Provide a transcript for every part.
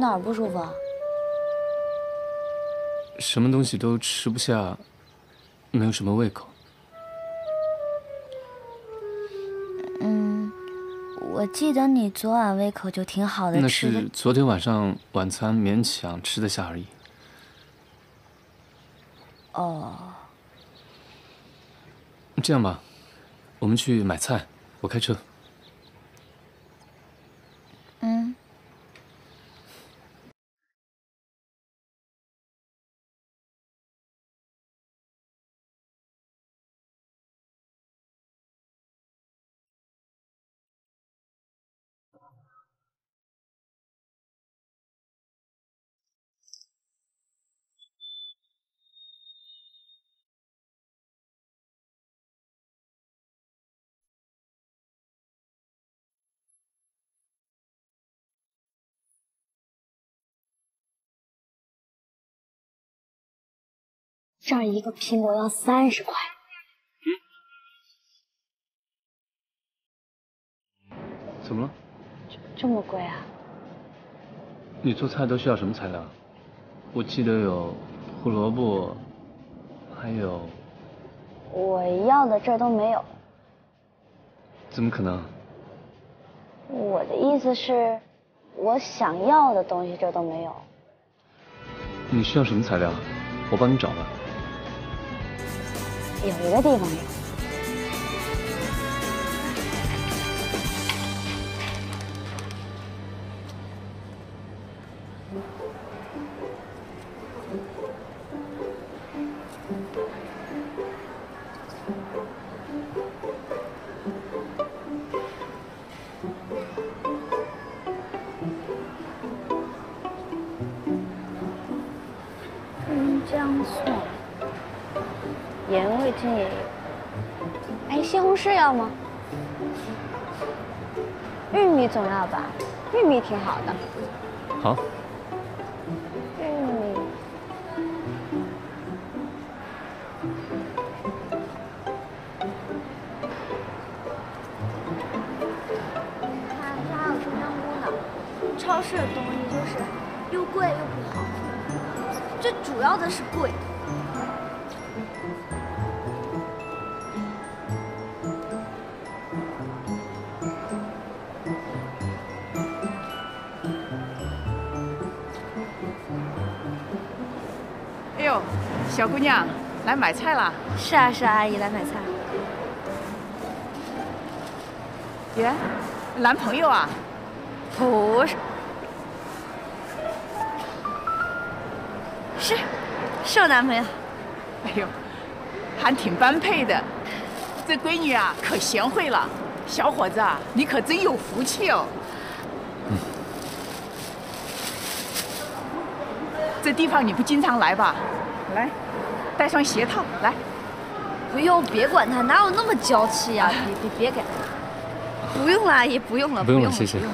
哪儿不舒服啊？什么东西都吃不下，没有什么胃口。嗯，我记得你昨晚胃口就挺好的。那是昨天晚上晚餐勉强吃得下而已。哦。 这样吧，我们去买菜，我开车。嗯。这儿一个苹果要30块。嗯？怎么了？这么贵啊？你做菜都需要什么材料？我记得有胡萝卜，还有……我要的这儿都没有。怎么可能？我的意思是，我想要的东西这儿都没有。你需要什么材料？我帮你找吧。 有一个地方有，姜蒜。 盐味精也有，哎，西红柿要吗？玉米总要吧，玉米挺好的。好。玉米。看，这还有生香菇呢。超市的东西就是又贵又不好，最主要的是贵。 小姑娘，来买菜啦！是啊，是啊，阿姨来买菜。耶，男朋友啊？不是，是我男朋友。哎呦，还挺般配的。这闺女啊，可贤惠了。小伙子啊，你可真有福气哦。嗯。这地方你不经常来吧？来。 带上鞋套来，不用，别管他，哪有那么娇气呀？别给，不用了，阿姨，不用了，不用了，谢谢。小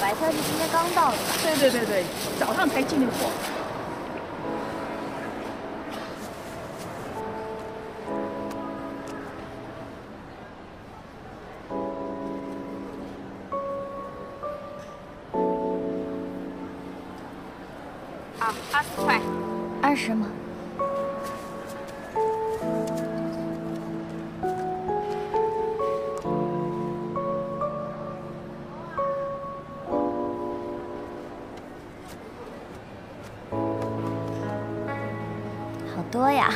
白菜是今天刚到的吧？对对对对，早上才进的货。20块，20吗？好多呀！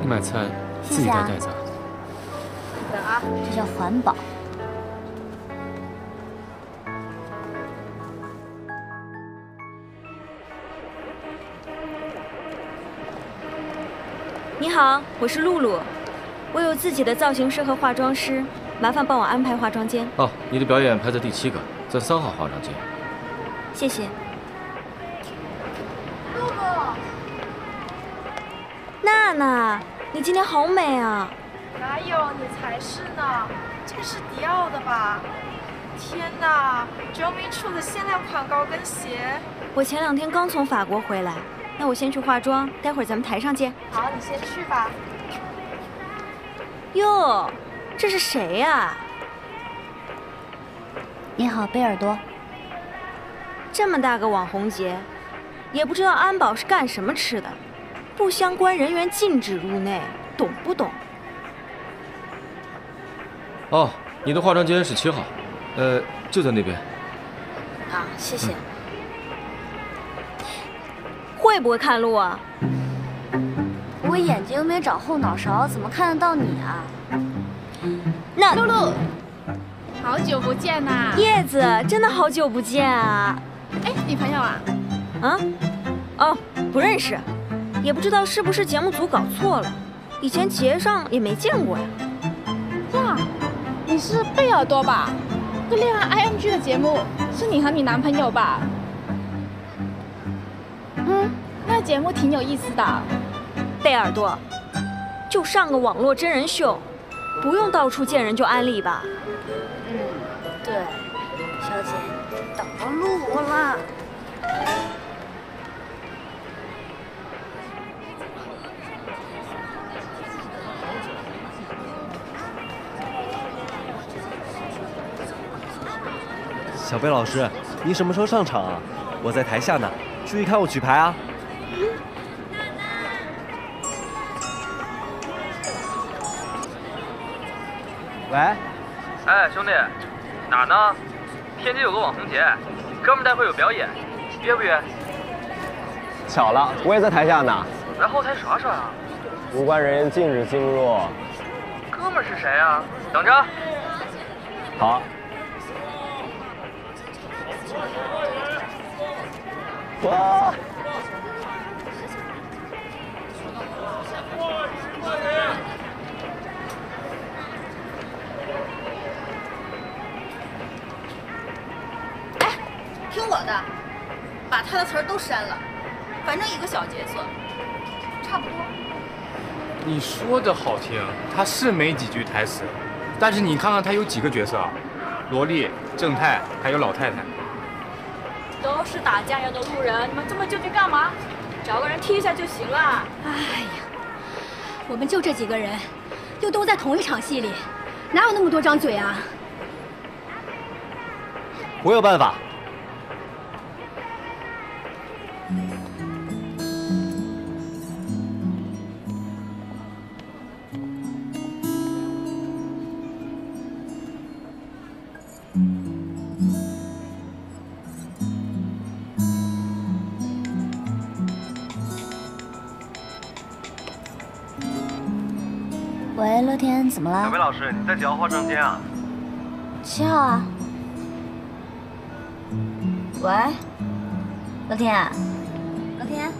你买菜自己带袋子啊？对啊，这叫环保。 你好，我是露露，我有自己的造型师和化妆师，麻烦帮我安排化妆间。哦，你的表演排在第7个，在3号化妆间。谢谢。露露，娜娜，你今天好美啊！哪有，你才是呢！这个是迪奥的吧？天哪，Jimmy Choo的限量款高跟鞋！我前2天刚从法国回来，那我先去化妆，待会儿咱们台上见。好，你先去吧。哟，这是谁呀？你好，贝尔多。这么大个网红节，也不知道安保是干什么吃的，不相关人员禁止入内，懂不懂？哦，你的化妆间17号，就在那边。啊，谢谢。嗯，会不会看路啊？我眼睛又没长后脑勺，怎么看得到你啊？那露露，好久不见呐！叶子，真的好久不见啊！哎，女朋友啊？啊？哦，不认识，也不知道是不是节目组搞错了，以前节上也没见过呀。呀，你是贝尔多吧？那恋爱 IMG 的节目是你和你男朋友吧？ 嗯，那节目挺有意思的。贝尔多，就上个网络真人秀，不用到处见人就安利吧。嗯，对，小姐，等到路了。小贝老师，你什么时候上场啊？我在台下呢。 注意看我举牌啊！喂，哎，兄弟，哪儿呢？天津有个网红节，哥们待会有表演，约不约？巧了，我也在台下呢。来后台啥事啊？无关人员禁止进入。哥们是谁啊？等着。好。 哇！哎，听我的，把他的词儿都删了，反正一个小节奏，差不多。你说的好听，他是没几句台词，但是你看看他有几个角色啊？萝莉、正太，还有老太太。 都是打酱油的路人，你们这么纠结干嘛？找个人踢一下就行了。哎呀，我们就这几个人，又都在同一场戏里，哪有那么多张嘴啊？我有办法。喂，乐天，怎么了？小贝老师，你在几号化妆间啊？7号啊。喂，乐天，乐天。